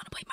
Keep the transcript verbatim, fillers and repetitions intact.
want to play